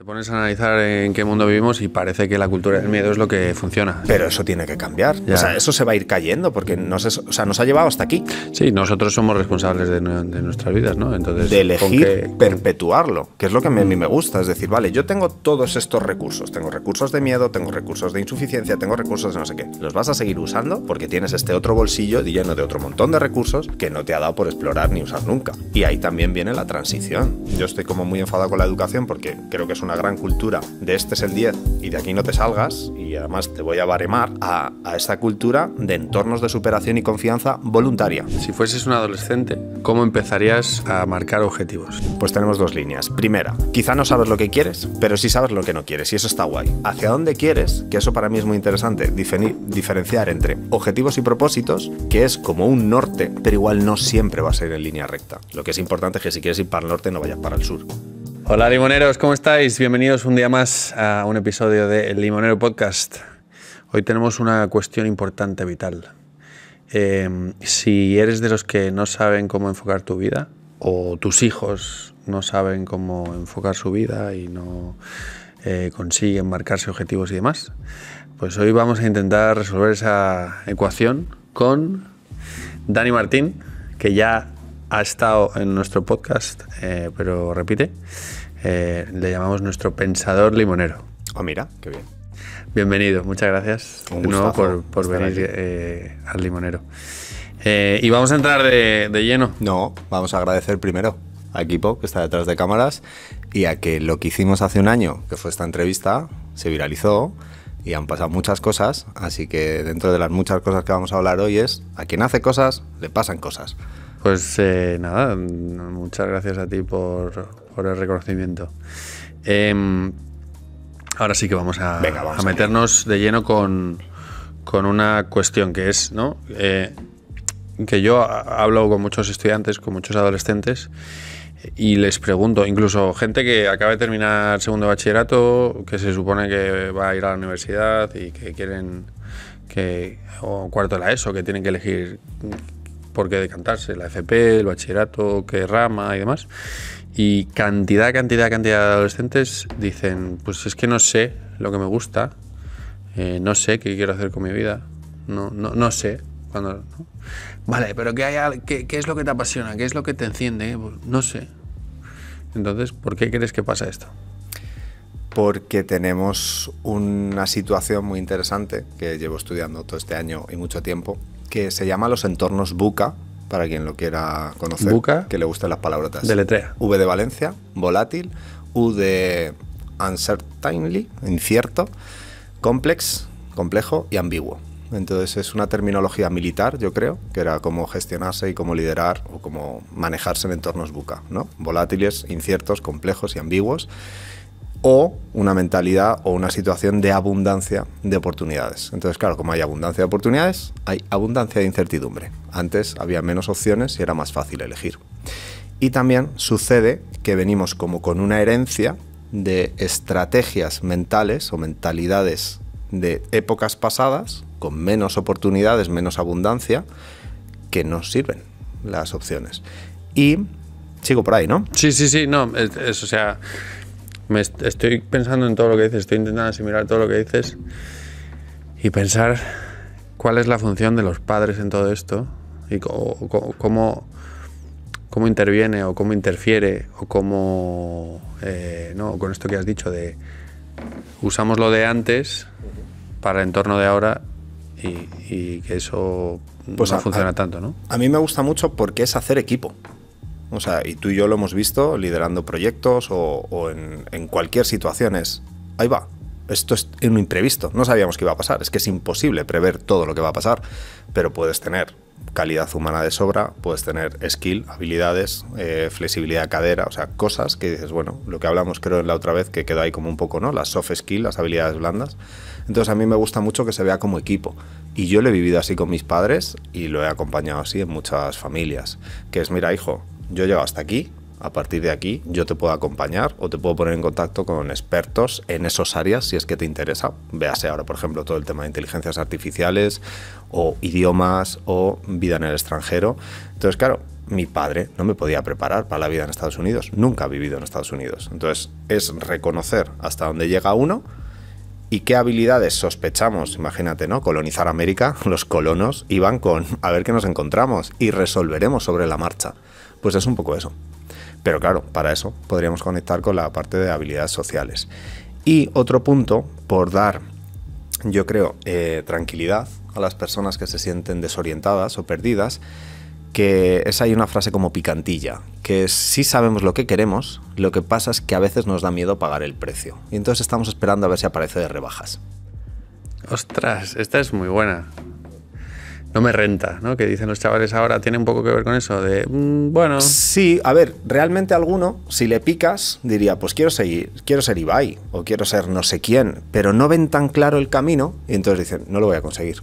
Te pones a analizar en qué mundo vivimos y parece que la cultura del miedo es lo que funciona. Pero eso tiene que cambiar. Ya. O sea, eso se va a ir cayendo porque nos ha llevado hasta aquí. Sí, nosotros somos responsables de nuestras vidas, ¿no? Entonces, de elegir perpetuarlo, que es lo que a mí me gusta. Es decir, vale, yo tengo todos estos recursos. Tengo recursos de miedo, tengo recursos de insuficiencia, tengo recursos de no sé qué. Los vas a seguir usando porque tienes este otro bolsillo lleno de otro montón de recursos que no te ha dado por explorar ni usar nunca. Y ahí también viene la transición. Yo estoy como muy enfadado con la educación porque creo que es una gran cultura de este es el 10 y de aquí no te salgas, y además te voy a baremar a esta cultura de entornos de superación y confianza voluntaria. Si fueses un adolescente, ¿cómo empezarías a marcar objetivos? Pues tenemos dos líneas. Primera, quizá no sabes lo que quieres, pero sí sabes lo que no quieres, y eso está guay. ¿Hacia dónde quieres? Que eso para mí es muy interesante, diferenciar entre objetivos y propósitos, que es como un norte, pero igual no siempre va a ser en línea recta. Lo que es importante es que si quieres ir para el norte no vayas para el sur. Hola limoneros, ¿cómo estáis? Bienvenidos un día más a un episodio de Limonero Podcast. Hoy tenemos una cuestión importante, vital. Si eres de los que no saben cómo enfocar tu vida, o tus hijos no saben cómo enfocar su vida y no consiguen marcarse objetivos y demás, pues hoy vamos a intentar resolver esa ecuación con Dani Martín, que ya ha estado en nuestro podcast, pero repite, le llamamos nuestro pensador limonero. Oh, mira, qué bien. Bienvenido, muchas gracias de nuevo por venir al limonero. Y vamos a entrar de lleno. No, vamos a agradecer primero a equipo que está detrás de cámaras y a que lo que hicimos hace un año, que fue esta entrevista, se viralizó. Y han pasado muchas cosas, así que dentro de las muchas cosas que vamos a hablar hoy es a quien hace cosas, le pasan cosas. Pues nada, muchas gracias a ti por el reconocimiento. Ahora sí que vamos a meternos de lleno con una cuestión que es, ¿no? Que yo hablo con muchos estudiantes, con muchos adolescentes, y les pregunto, incluso gente que acaba de terminar segundo de bachillerato, que se supone que va a ir a la universidad y que quieren, o cuarto de la ESO, que tienen que elegir por qué decantarse, la FP, el bachillerato, qué rama y demás. Y cantidad de adolescentes dicen, pues es que no sé lo que me gusta, no sé qué quiero hacer con mi vida, no sé. Cuando, ¿no? Vale, pero ¿qué es lo que te apasiona? ¿Qué es lo que te enciende? Pues no sé. Entonces, ¿por qué crees que pasa esto? Porque tenemos una situación muy interesante que llevo estudiando todo este año y mucho tiempo, que se llama los entornos VUCA, para quien lo quiera conocer, VUCA, que le gusten las palabrotas. Deletrea. V de Valencia, volátil, U de uncertainly, incierto, complejo y ambiguo. Entonces es una terminología militar, yo creo, que era cómo gestionarse y cómo liderar o cómo manejarse en entornos VUCA, ¿no? Volátiles, inciertos, complejos y ambiguos, o una mentalidad o una situación de abundancia de oportunidades. Entonces, claro, como hay abundancia de oportunidades, hay abundancia de incertidumbre. Antes había menos opciones y era más fácil elegir. Y también sucede que venimos como con una herencia de estrategias mentales o mentalidades de épocas pasadas, con menos oportunidades, menos abundancia, que nos sirven las opciones. Y sigo por ahí, ¿no? Sí, no, o sea, estoy pensando en todo lo que dices, estoy intentando asimilar todo lo que dices y pensar cuál es la función de los padres en todo esto y cómo interviene o cómo interfiere o cómo, no, con esto que has dicho de usamos lo de antes para el entorno de ahora. Y que eso pues no funciona tanto, ¿no? A mí me gusta mucho porque es hacer equipo. O sea, y tú y yo lo hemos visto liderando proyectos o en cualquier situación. Es, ahí va, esto es un imprevisto, no sabíamos que iba a pasar. Es que es imposible prever todo lo que va a pasar, pero puedes tener calidad humana de sobra, puedes tener skill, habilidades, flexibilidad de cadera, o sea, cosas que dices, bueno, lo que hablamos creo en la otra vez que quedó ahí como un poco, ¿no? Las soft skills, las habilidades blandas. Entonces a mí me gusta mucho que se vea como equipo. Y yo lo he vivido así con mis padres y lo he acompañado así en muchas familias. Que es, mira, hijo, yo llego hasta aquí, a partir de aquí yo te puedo acompañar o te puedo poner en contacto con expertos en esas áreas si es que te interesa. Véase ahora, por ejemplo, todo el tema de inteligencias artificiales o idiomas o vida en el extranjero. Entonces, claro, mi padre no me podía preparar para la vida en Estados Unidos. Nunca ha vivido en Estados Unidos. Entonces, es reconocer hasta dónde llega uno y qué habilidades sospechamos. Imagínate, ¿no? Colonizar América, los colonos iban con a ver qué nos encontramos y resolveremos sobre la marcha. Pues es un poco eso. Pero claro, para eso podríamos conectar con la parte de habilidades sociales. Y otro punto, por dar, yo creo, tranquilidad a las personas que se sienten desorientadas o perdidas, que es ahí una frase como picantilla, que sí sabemos lo que queremos, lo que pasa es que a veces nos da miedo pagar el precio. Y entonces estamos esperando a ver si aparece de rebajas. Ostras, esta es muy buena. No me renta, ¿no? Que dicen los chavales ahora, tiene un poco que ver con eso de, bueno... Sí, a ver, realmente alguno, si le picas, diría, pues quiero ser Ibai o quiero ser no sé quién, pero no ven tan claro el camino y entonces dicen, no lo voy a conseguir.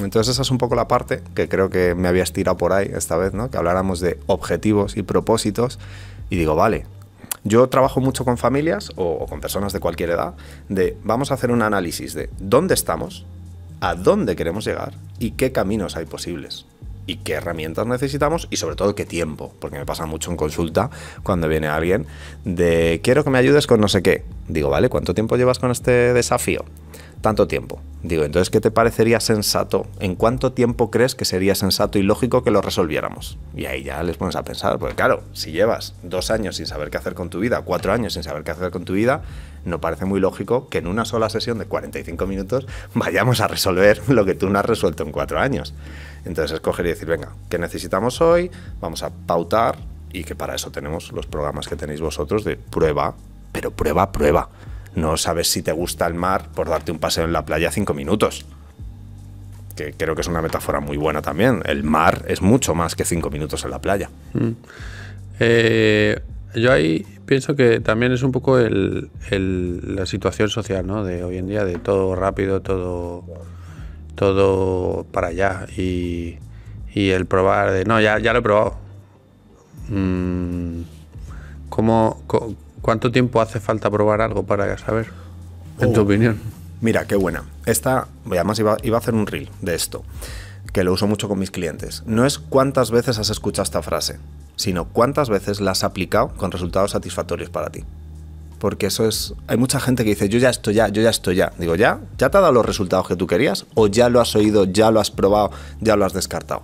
Entonces esa es un poco la parte que creo que me habías tirado por ahí esta vez, ¿no? Que habláramos de objetivos y propósitos y digo, vale, yo trabajo mucho con familias o con personas de cualquier edad de vamos a hacer un análisis de dónde estamos, a dónde queremos llegar y qué caminos hay posibles y qué herramientas necesitamos y sobre todo qué tiempo, porque me pasa mucho en consulta cuando viene alguien de quiero que me ayudes con no sé qué. Digo, vale, ¿cuánto tiempo llevas con este desafío? Tanto tiempo. Digo, entonces, ¿qué te parecería sensato? ¿En cuánto tiempo crees que sería sensato y lógico que lo resolviéramos? Y ahí ya les pones a pensar, porque claro, si llevas 2 años sin saber qué hacer con tu vida, 4 años sin saber qué hacer con tu vida, no parece muy lógico que en una sola sesión de 45 minutos vayamos a resolver lo que tú no has resuelto en 4 años. Entonces, escoger y decir, venga, ¿qué necesitamos hoy? Vamos a pautar y que para eso tenemos los programas que tenéis vosotros de prueba, pero prueba, prueba. No sabes si te gusta el mar por darte un paseo en la playa 5 minutos. Que creo que es una metáfora muy buena también. El mar es mucho más que 5 minutos en la playa. Yo ahí pienso que también es un poco la situación social, ¿no? De hoy en día, de todo rápido, todo para allá. Y el probar de... No, ya lo he probado. ¿Cuánto tiempo hace falta probar algo para saber? En tu opinión. Mira, qué buena. Esta, además iba a hacer un reel de esto, que lo uso mucho con mis clientes. No es cuántas veces has escuchado esta frase, sino cuántas veces la has aplicado con resultados satisfactorios para ti. Porque eso es... Hay mucha gente que dice, yo ya estoy ya. Digo, ¿ya te ha dado los resultados que tú querías? ¿O ya lo has oído, ya lo has probado, ya lo has descartado?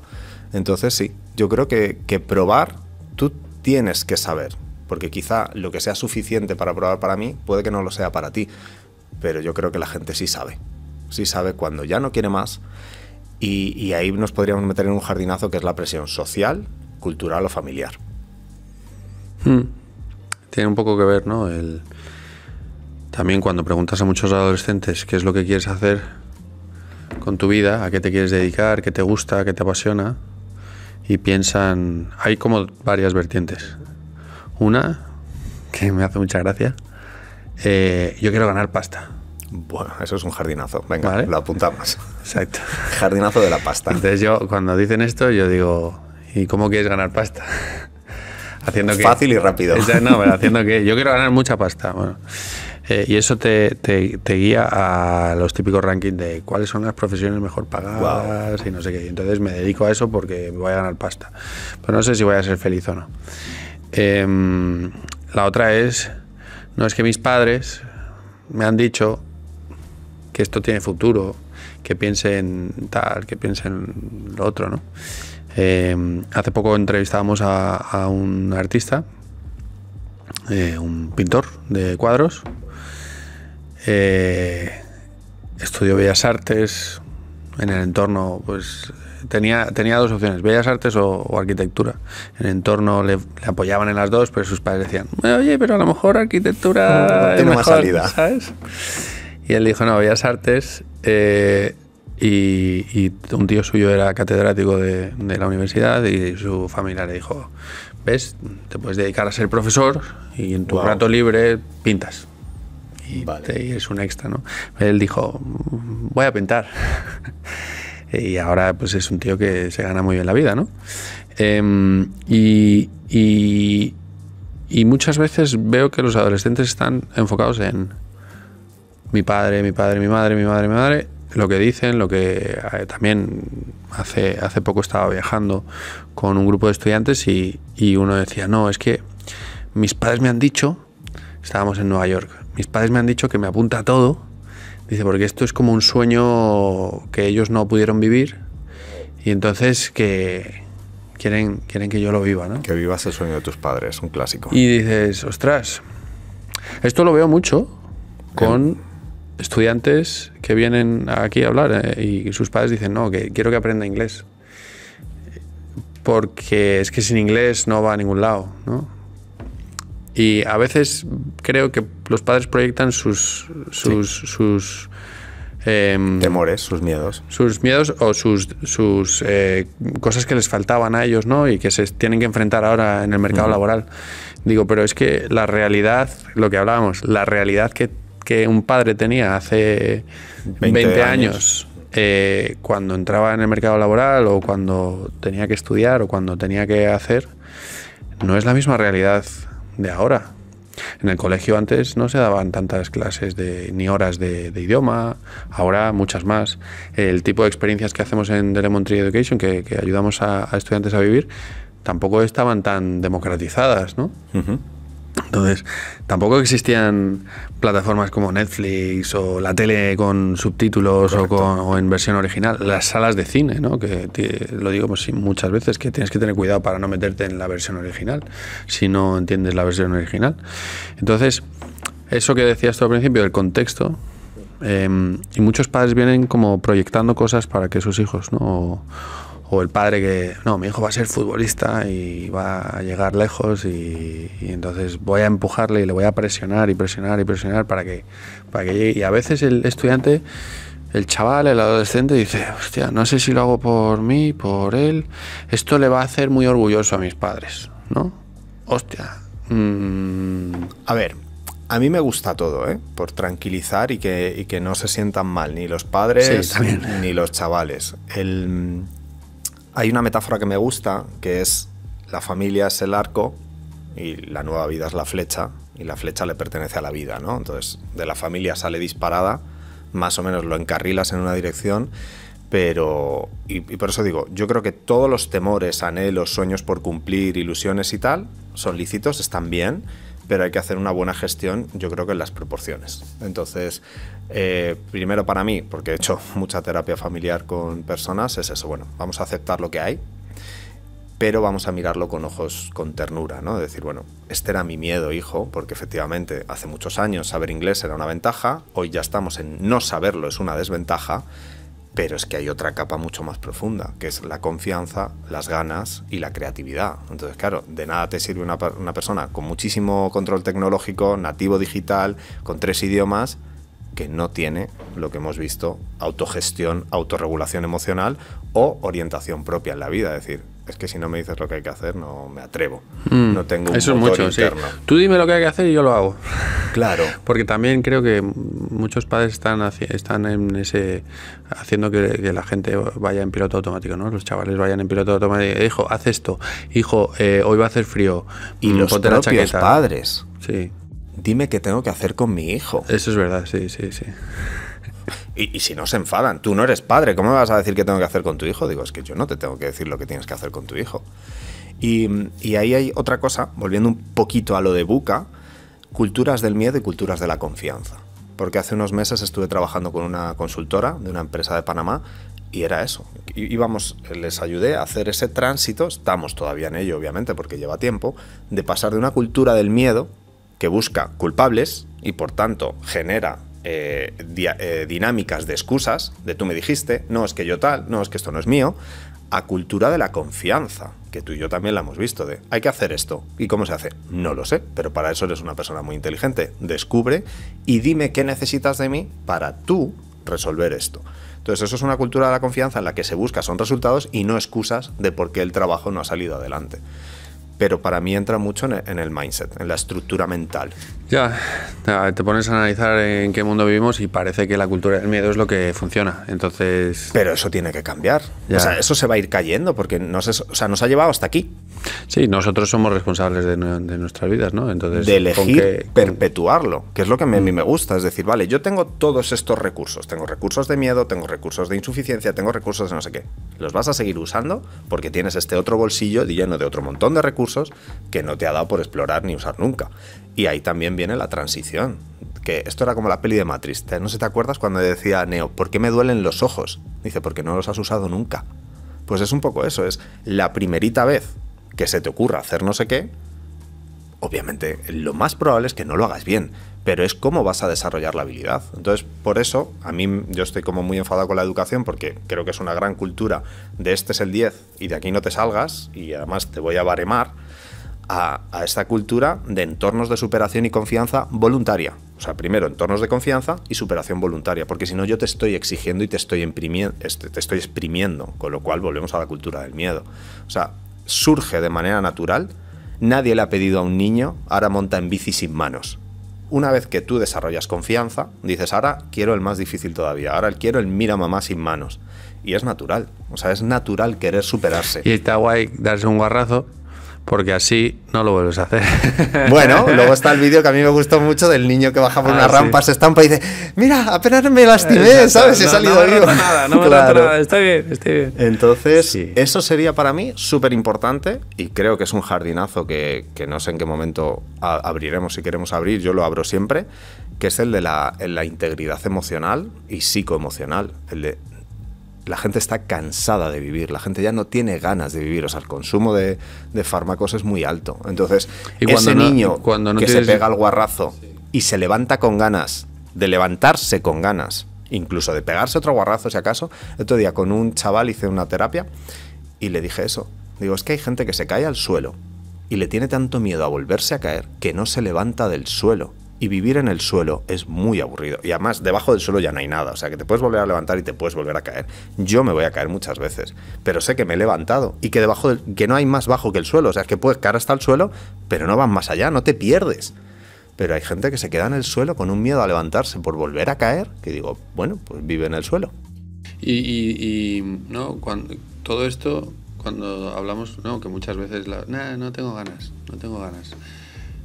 Entonces, sí, yo creo que probar tú tienes que saber. Porque quizá lo que sea suficiente para probar para mí, puede que no lo sea para ti. Pero yo creo que la gente sí sabe cuando ya no quiere más. Y ahí nos podríamos meter en un jardinazo que es la presión social, cultural o familiar. Tiene un poco que ver, ¿no? También cuando preguntas a muchos adolescentes qué es lo que quieres hacer con tu vida, a qué te quieres dedicar, qué te gusta, qué te apasiona, y piensan... Hay como varias vertientes. Una, que me hace mucha gracia, yo quiero ganar pasta. Bueno, eso es un jardinazo. Venga, ¿vale? Lo apuntamos. Exacto. Jardinazo de la pasta. Entonces yo, cuando dicen esto, yo digo, ¿y cómo quieres ganar pasta? Haciendo que... Fácil y rápido. No, pero haciendo que... Yo quiero ganar mucha pasta. Bueno, y eso te guía a los típicos rankings de cuáles son las profesiones mejor pagadas, wow, y no sé qué. Entonces me dedico a eso porque voy a ganar pasta. Pero no sé si voy a ser feliz o no. La otra es, no, es que mis padres me han dicho que esto tiene futuro, que piensen tal, que piensen lo otro, ¿no? Hace poco entrevistábamos a un artista, un pintor de cuadros, estudió Bellas Artes, en el entorno, pues... Tenía 2 opciones, Bellas Artes o arquitectura. En el entorno le apoyaban en las dos, pero sus padres decían, oye, pero a lo mejor arquitectura tiene más salida, ¿sabes? Y él dijo, no, Bellas Artes. Y un tío suyo era catedrático de la universidad y su familia le dijo, ves, te puedes dedicar a ser profesor y en tu rato libre pintas. Y, vale, y es un extra, ¿no? Él dijo, voy a pintar. Y ahora pues es un tío que se gana muy bien la vida, ¿no? Y muchas veces veo que los adolescentes están enfocados en mi padre, mi madre, lo que dicen, lo que también hace poco estaba viajando con un grupo de estudiantes y uno decía, no, es que mis padres me han dicho, estábamos en Nueva York, mis padres me han dicho que me apunta a todo, dice, porque esto es como un sueño que ellos no pudieron vivir y entonces que quieren que yo lo viva, ¿no? Que vivas el sueño de tus padres, un clásico. Y dices, ostras, esto lo veo mucho con estudiantes que vienen aquí a hablar y sus padres dicen, no, que quiero que aprenda inglés, porque es que sin inglés no va a ningún lado, ¿no? Y a veces creo que los padres proyectan sus temores, sus miedos. Sus miedos o sus cosas que les faltaban a ellos, ¿no? Y que se tienen que enfrentar ahora en el mercado laboral. Digo, pero es que la realidad, lo que hablábamos, la realidad que un padre tenía hace 20 años cuando entraba en el mercado laboral o cuando tenía que estudiar o cuando tenía que hacer, no es la misma realidad de ahora. En el colegio antes no se daban tantas clases ni horas de idioma, ahora muchas más. El tipo de experiencias que hacemos en The Lemon Tree Education, que ayudamos a estudiantes a vivir, tampoco estaban tan democratizadas, ¿no? Entonces, tampoco existían plataformas como Netflix o la tele con subtítulos o en versión original. Las salas de cine, ¿no? Que lo digo pues, muchas veces, que tienes que tener cuidado para no meterte en la versión original si no entiendes la versión original. Entonces, eso que decías tú al principio, del contexto, y muchos padres vienen como proyectando cosas para que sus hijos, ¿no? O el padre que, no, mi hijo va a ser futbolista y va a llegar lejos y entonces voy a empujarle y le voy a presionar para que llegue. Y a veces el estudiante, el chaval, el adolescente dice, hostia, no sé si lo hago por mí, por él, esto le va a hacer muy orgulloso a mis padres, ¿no? Hostia. A ver, a mí me gusta todo, ¿eh? Por tranquilizar y que no se sientan mal ni los padres ni los chavales. Hay una metáfora que me gusta, que es la familia es el arco y la nueva vida es la flecha, y la flecha le pertenece a la vida, ¿no? Entonces, de la familia sale disparada, más o menos lo encarrilas en una dirección, pero... Y por eso digo, yo creo que todos los temores, anhelos, sueños por cumplir, ilusiones y tal, son lícitos, están bien, pero hay que hacer una buena gestión, yo creo que en las proporciones. Entonces, primero para mí, porque he hecho mucha terapia familiar con personas, es eso, bueno, vamos a aceptar lo que hay, pero vamos a mirarlo con ojos, con ternura, ¿no? De decir, bueno, este era mi miedo, hijo, porque efectivamente hace muchos años saber inglés era una ventaja, hoy ya estamos en no saberlo, es una desventaja, pero es que hay otra capa mucho más profunda, que es la confianza, las ganas y la creatividad. Entonces, claro, de nada te sirve una persona con muchísimo control tecnológico, nativo digital, con 3 idiomas, que no tiene lo que hemos visto, autogestión, autorregulación emocional o orientación propia en la vida. Es decir, es que si no me dices lo que hay que hacer, no me atrevo. No tengo un motor interno. Sí. Tú dime lo que hay que hacer y yo lo hago. Claro. Porque también creo que muchos padres están en ese haciendo que la gente vaya en piloto automático, ¿no? Los chavales vayan en piloto automático. Hijo, haz esto. Hijo, hoy va a hacer frío. Y los propios padres. Sí. Dime qué tengo que hacer con mi hijo. Eso es verdad, sí, sí, sí. Y si no se enfadan, tú no eres padre, ¿cómo me vas a decir qué tengo que hacer con tu hijo? Digo, es que yo no te tengo que decir lo que tienes que hacer con tu hijo. Y ahí hay otra cosa, volviendo un poquito a lo de VUCA, culturas del miedo y culturas de la confianza. Porque hace unos meses estuve trabajando con una consultora de una empresa de Panamá y era eso. Íbamos, les ayudé a hacer ese tránsito, estamos todavía en ello obviamente porque lleva tiempo, de pasar de una cultura del miedo que busca culpables y por tanto genera dinámicas de excusas, de tú me dijiste, no es que yo tal, no es que esto no es mío, a cultura de la confianza, que tú y yo también la hemos visto, de hay que hacer esto, ¿y cómo se hace? No lo sé, pero para eso eres una persona muy inteligente, descubre y dime qué necesitas de mí para tú resolver esto. Entonces eso es una cultura de la confianza en la que se busca, son resultados y no excusas de por qué el trabajo no ha salido adelante. pero para mí entra mucho en el mindset, en la estructura mental. Ya, te pones a analizar en qué mundo vivimos y parece que la cultura del miedo es lo que funciona, entonces... Pero eso tiene que cambiar. Ya. O sea, eso se va a ir cayendo porque nos ha llevado hasta aquí. Sí, nosotros somos responsables de nuestras vidas, ¿no? Entonces, de elegir perpetuarlo, que es lo que a mí me gusta. Es decir, vale, yo tengo todos estos recursos. Tengo recursos de miedo, tengo recursos de insuficiencia, tengo recursos de no sé qué. Los vas a seguir usando porque tienes este otro bolsillo lleno de otro montón de recursos que no te ha dado por explorar ni usar nunca. Y ahí también viene la transición, que esto era como la peli de Matrix. ¿No te acuerdas cuando decía Neo, ¿por qué me duelen los ojos? Dice, porque no los has usado nunca. Pues es un poco eso, es la primerita vez que se te ocurra hacer no sé qué, obviamente lo más probable es que no lo hagas bien, pero es cómo vas a desarrollar la habilidad. Entonces, por eso, yo estoy como muy enfadado con la educación porque creo que es una gran cultura de este es el 10 y de aquí no te salgas, y además te voy a baremar a esta cultura de entornos de superación y confianza voluntaria. O sea, primero entornos de confianza y superación voluntaria, porque si no yo te estoy exigiendo y te estoy exprimiendo, con lo cual volvemos a la cultura del miedo. O sea, surge de manera natural, nadie le ha pedido a un niño, ahora monta en bici sin manos. Una vez que tú desarrollas confianza, dices, ahora quiero el más difícil todavía, ahora quiero el mira mamá sin manos. Y es natural, o sea, es natural querer superarse. Y está guay darse un guarrazo, porque así no lo vuelves a hacer. Bueno, luego está el vídeo que a mí me gustó mucho del niño que baja por una rampa, se estampa y dice, mira, apenas me lastimé, ¿sabes? He salido vivo. No me roto nada, estoy bien, estoy bien. Entonces, sí, eso sería para mí súper importante, y creo que es un jardinazo que no sé en qué momento abriremos, si queremos abrir, yo lo abro siempre, que es el de la integridad emocional y psicoemocional, el de... La gente está cansada de vivir, la gente ya no tiene ganas de vivir, o sea, el consumo de fármacos es muy alto. Entonces, ese niño que se pega al guarrazo y se levanta con ganas, de levantarse con ganas, incluso de pegarse otro guarrazo si acaso. El otro día con un chaval hice una terapia y le dije eso. Digo, es que hay gente que se cae al suelo y le tiene tanto miedo a volverse a caer que no se levanta del suelo. Y vivir en el suelo es muy aburrido. Y además, debajo del suelo ya no hay nada. O sea, que te puedes volver a levantar y te puedes volver a caer. Yo me voy a caer muchas veces, pero sé que me he levantado y que que no hay más bajo que el suelo. O sea, es que puedes caer hasta el suelo, pero no vas más allá, no te pierdes. Pero hay gente que se queda en el suelo con un miedo a levantarse por volver a caer, que digo, bueno, pues vive en el suelo. Y cuando todo esto, cuando hablamos, que muchas veces, no tengo ganas, no tengo ganas.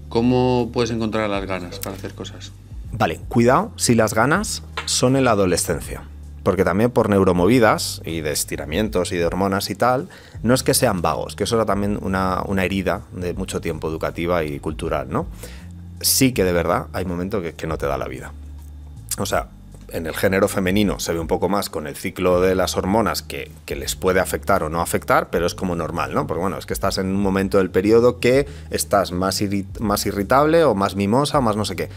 ¿Cómo puedes encontrar las ganas para hacer cosas? Vale, cuidado si las ganas son en la adolescencia. Porque también por neuromovidas y de estiramientos y de hormonas y tal, no es que sean vagos, que eso era también una herida de mucho tiempo educativa y cultural, ¿no? Sí que de verdad hay momentos que no te da la vida. O sea, en el género femenino se ve un poco más con el ciclo de las hormonas que les puede afectar o no afectar, pero es como normal, ¿no? Porque bueno, es que estás en un momento del periodo que estás más irritable o más mimosa o más no sé qué.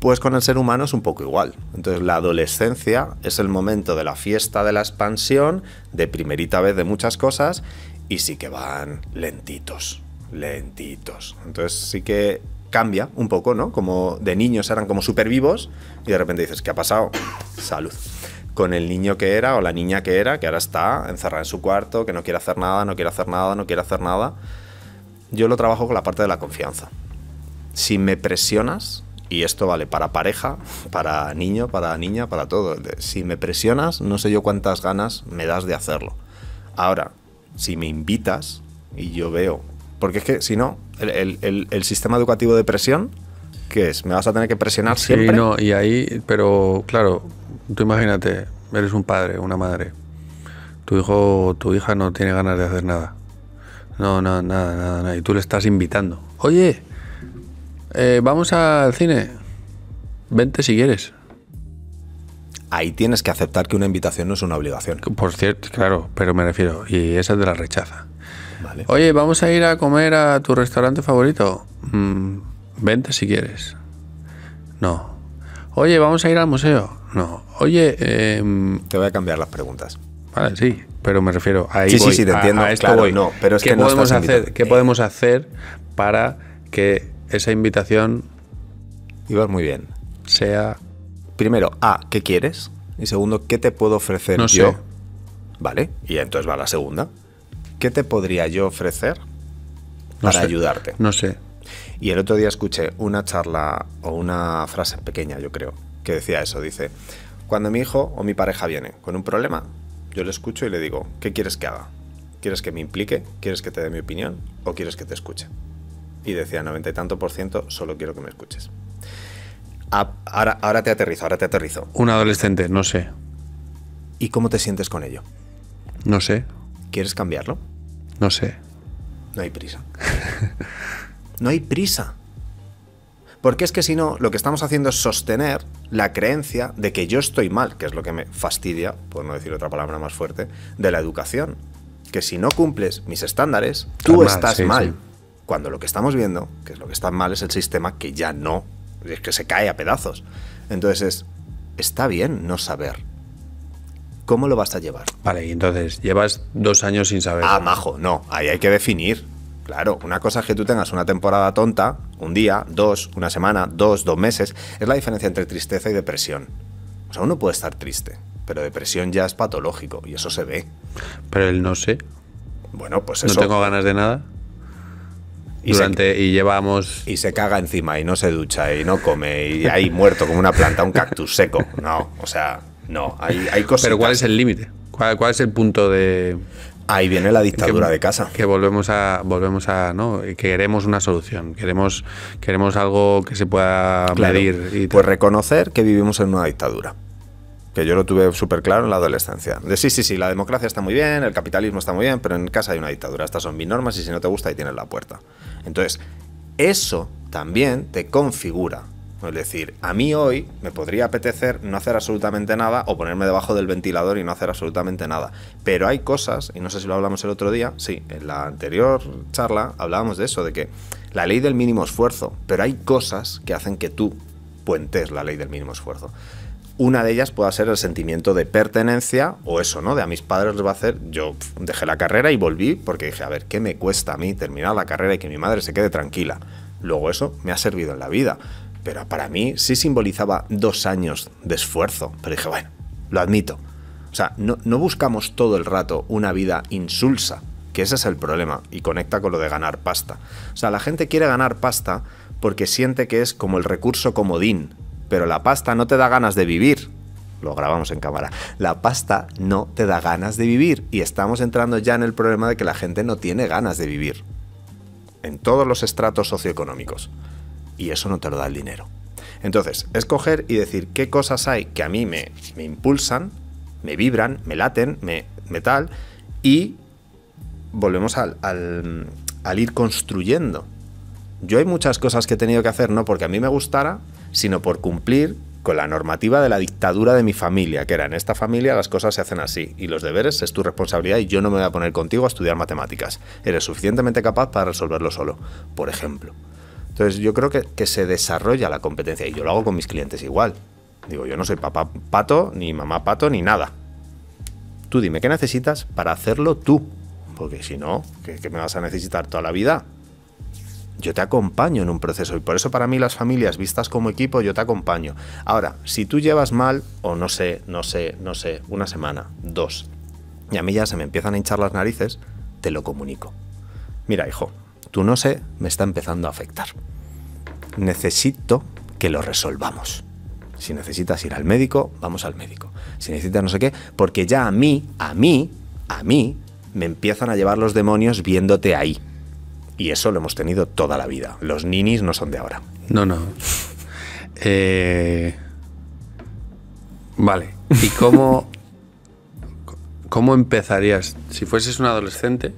Pues con el ser humano es un poco igual. Entonces la adolescencia es el momento de la fiesta, de la expansión, de primerita vez de muchas cosas, y sí que van lentitos, lentitos. Entonces sí que... cambia un poco, ¿no? Como de niños eran como súper vivos y de repente dices, ¿qué ha pasado? Salud. Con el niño que era o la niña que era, que ahora está encerrada en su cuarto, que no quiere hacer nada, no quiere hacer nada, no quiere hacer nada. Yo lo trabajo con la parte de la confianza. Si me presionas, y esto vale para pareja, para niño, para niña, para todo, si me presionas, no sé yo cuántas ganas me das de hacerlo. Ahora, si me invitas y yo veo... Porque es que, si no, el sistema educativo de presión, ¿qué es? ¿Me vas a tener que presionar siempre? Sí, no, y ahí, pero claro, tú imagínate, eres un padre, una madre, tu hijo o tu hija no tiene ganas de hacer nada. No, nada, y tú le estás invitando. Oye, vamos al cine, vente si quieres. Ahí tienes que aceptar que una invitación no es una obligación. Por cierto, claro, pero me refiero, y esa te la rechaza. Vale. Oye, vamos a ir a comer a tu restaurante favorito. Vente si quieres. No. Oye, vamos a ir al museo. No. Oye, te voy a cambiar las preguntas. Vale, sí, pero me refiero a sí, te entiendo. A esto claro, voy. No, pero es que no podemos hacer. ¿Qué podemos hacer para que esa invitación ibas muy bien sea primero A, ¿qué quieres? Y segundo, ¿qué te puedo ofrecer yo? Vale. Y entonces va la segunda. ¿Qué te podría yo ofrecer para ayudarte. No sé. Y el otro día escuché una charla o una frase pequeña, yo creo, que decía eso. Dice, cuando mi hijo o mi pareja viene con un problema, yo le escucho y le digo, ¿qué quieres que haga? ¿Quieres que me implique? ¿Quieres que te dé mi opinión? ¿O quieres que te escuche? Y decía, 90 y tantos %, solo quiero que me escuches. Ahora te aterrizo, ahora te aterrizo. Un adolescente, no sé. ¿Y cómo te sientes con ello? No sé. ¿Quieres cambiarlo? No sé. No hay prisa. No hay prisa. Porque es que si no, lo que estamos haciendo es sostener la creencia de que yo estoy mal, que es lo que me fastidia, por no decir otra palabra más fuerte, de la educación. Que si no cumples mis estándares, tú estás mal. Sí. Cuando lo que estamos viendo, que es lo que está mal, es el sistema que ya no, es que se cae a pedazos. Entonces, está bien no saber. ¿Cómo lo vas a llevar? Vale, y entonces, llevas 2 años sin saber. Ah, majo, no, ahí hay que definir. Claro, una cosa es que tú tengas una temporada tonta, un día, 2, una semana, 2 meses. Es la diferencia entre tristeza y depresión. O sea, uno puede estar triste, pero depresión ya es patológico y eso se ve. Pero el no sé. Bueno, pues eso. No tengo ganas de nada. Y se caga encima y no se ducha y no come y ahí muerto como una planta, un cactus seco. No, o sea, no, hay cosas. Pero ¿cuál es el límite? ¿Cuál es el punto de...? Ahí viene la dictadura de casa. Que volvemos a ¿no? Queremos una solución, queremos algo que se pueda medir. Y pues reconocer que vivimos en una dictadura. Que yo lo tuve súper claro en la adolescencia. De sí, la democracia está muy bien, el capitalismo está muy bien, pero en casa hay una dictadura. Estas son mis normas y si no te gusta, ahí tienes la puerta. Entonces, eso también te configura. Es decir, a mí hoy me podría apetecer no hacer absolutamente nada o ponerme debajo del ventilador y no hacer absolutamente nada. Pero hay cosas, y no sé si lo hablamos el otro día, sí, en la anterior charla hablábamos de eso, de que la ley del mínimo esfuerzo, pero hay cosas que hacen que tú puentes la ley del mínimo esfuerzo. Una de ellas puede ser el sentimiento de pertenencia o eso, ¿no? De a mis padres les va a hacer... Yo dejé la carrera y volví porque dije, a ver, ¿qué me cuesta a mí terminar la carrera y que mi madre se quede tranquila? Luego eso me ha servido en la vida. Pero para mí sí simbolizaba 2 años de esfuerzo. Pero dije, bueno, lo admito. O sea, no buscamos todo el rato una vida insulsa, que ese es el problema, y conecta con lo de ganar pasta. O sea, la gente quiere ganar pasta porque siente que es como el recurso comodín. Pero la pasta no te da ganas de vivir. Lo grabamos en cámara. La pasta no te da ganas de vivir. Y estamos entrando ya en el problema de que la gente no tiene ganas de vivir. En todos los estratos socioeconómicos. Y eso no te lo da el dinero. Entonces, escoger y decir qué cosas hay que a mí me impulsan, me vibran, me laten, me tal. Y volvemos al ir construyendo. Yo hay muchas cosas que he tenido que hacer, no porque a mí me gustara, sino por cumplir con la normativa de la dictadura de mi familia, que era en esta familia las cosas se hacen así y los deberes es tu responsabilidad y yo no me voy a poner contigo a estudiar matemáticas. Eres suficientemente capaz para resolverlo solo, por ejemplo. Entonces yo creo que se desarrolla la competencia y yo lo hago con mis clientes igual. Digo, yo no soy papá pato, ni mamá pato, ni nada. Tú dime qué necesitas para hacerlo tú, porque si no, ¿qué me vas a necesitar toda la vida? Yo te acompaño en un proceso y por eso para mí las familias vistas como equipo, yo te acompaño. Ahora, si tú llevas mal, o no sé, una semana, 2, y a mí ya se me empiezan a hinchar las narices, te lo comunico. Mira, hijo, tu no sé me está empezando a afectar. Necesito que lo resolvamos. Si necesitas ir al médico, vamos al médico. Si necesitas no sé qué, porque ya a mí, me empiezan a llevar los demonios viéndote ahí. Y eso lo hemos tenido toda la vida. Los ninis no son de ahora. No. Vale. ¿Y cómo empezarías? Si fueses un adolescente,